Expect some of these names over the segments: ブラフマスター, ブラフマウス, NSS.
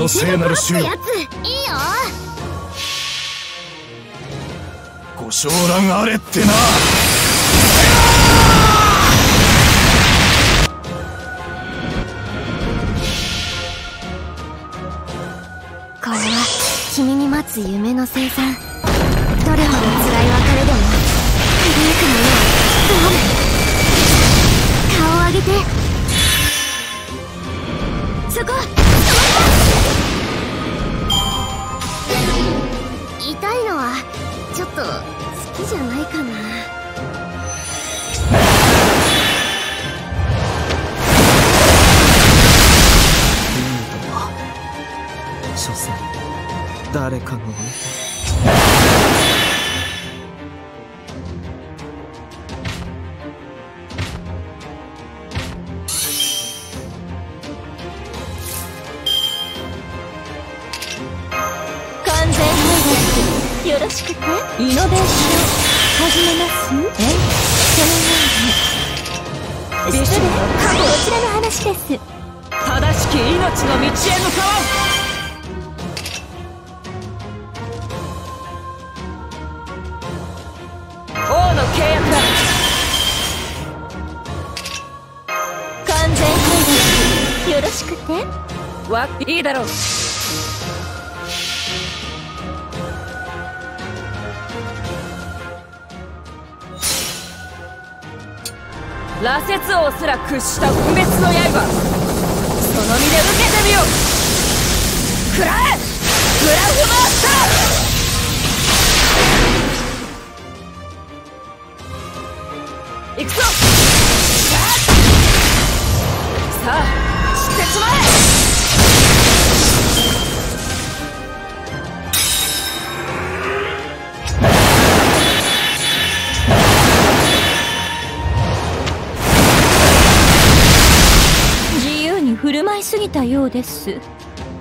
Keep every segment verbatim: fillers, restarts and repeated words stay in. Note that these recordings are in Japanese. と聖なる主よ、ご昇覧あれってな。これは君に待つ夢の生産。どれほど辛い別れでも輝くのよ。ドーム、顔を上げて。そこ、痛いのはちょっと好きじゃないかな。所詮誰かのよろしくね。イノベーション始めますん。えその前に、失礼、こちらの話です。正しき命の道へ向かおう。王の契約だ。完全配慮、よろしくね。わ、いいだろう。羅刹王すら屈した不滅の刃、その身で受けてみよ。食らえブラフマスター。行くぞ。さあ知ってしまえ。振る舞いすぎたようです。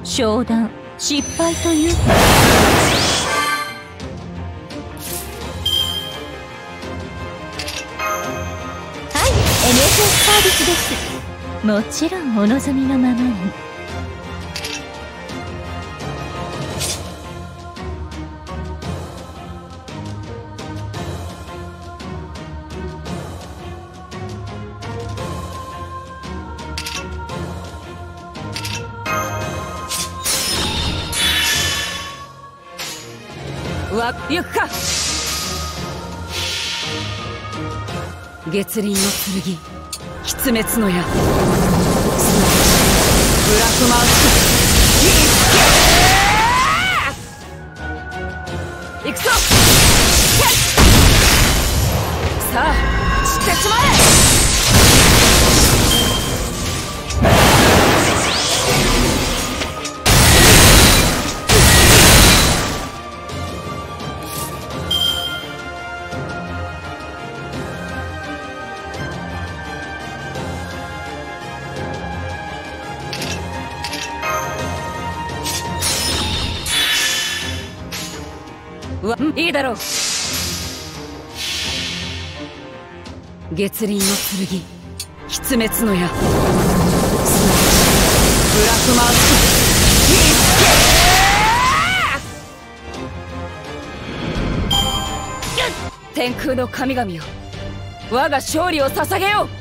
商談失敗という。はい、 エヌエスエス サービスです。もちろんお望みのままに。行くか。月輪の剣、狐滅の矢、すなわちブラフマウス。行くぞ。さあ散ってしまえ。いいだろう。月輪の剣、狐滅の矢、すなわちブラフマウス。天空の神々よ、我が勝利を捧げよう。